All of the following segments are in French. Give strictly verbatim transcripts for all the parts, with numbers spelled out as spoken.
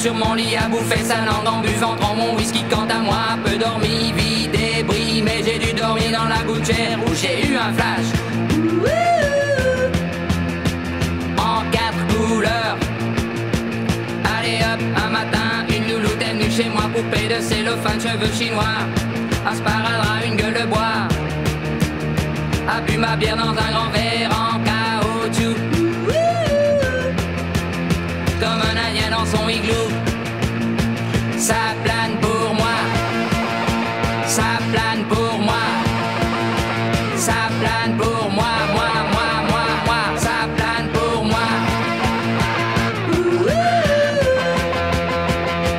sur mon lit à bouffer sa langue en buvant, prends mon whisky quant à moi, peu dormi, vie débris, mais j'ai dû dormir dans la gouttière où j'ai eu un flash. En quatre couleurs. Allez hop, un matin, une louloute est venue chez moi, poupée de cellophane, cheveux chinois, un sparadrap, une gueule de bois, a bu ma bière dans un grand verre en caoutchouc, comme un indien dans son igloo. Ça plane pour moi, ça plane pour moi, ça plane pour moi, moi, moi, moi, moi, ça plane pour moi,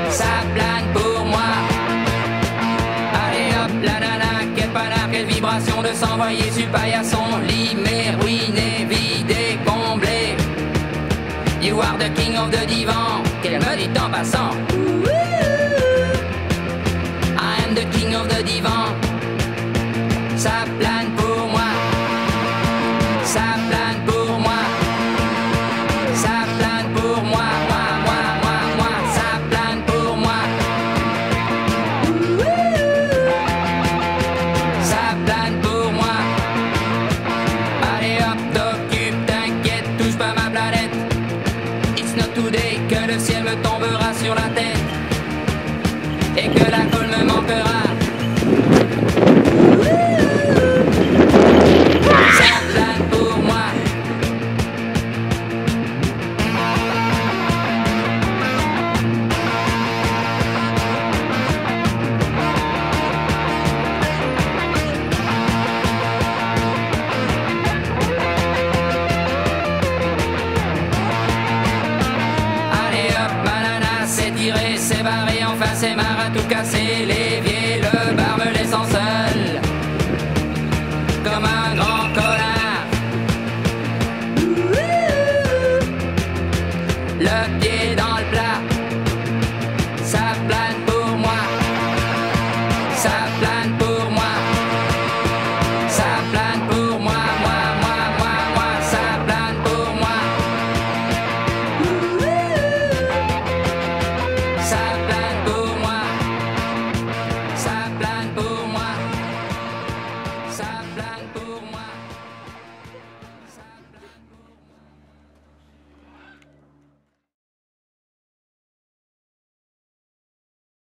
ça plane pour moi. Allez hop, la nana, quel panard, quelle vibration de s'envoyer sur paillasson, limé, ruiné, vidé, comblé. You are the king of the divan, qu'elle me dit en passant. I am the king of the divan. Ça plane pour moi, ça plane pour moi, ça plane pour moi, moi, moi, moi, moi, ça plane pour moi, ça plane pour moi. Allez hop, t'occupe, t'inquiète, touche pas ma planète. It's not today que le ciel me tombera sur la tête et que la colle me manquera. C'est barré, enfin c'est marre à tout casser, l'évier, le bar.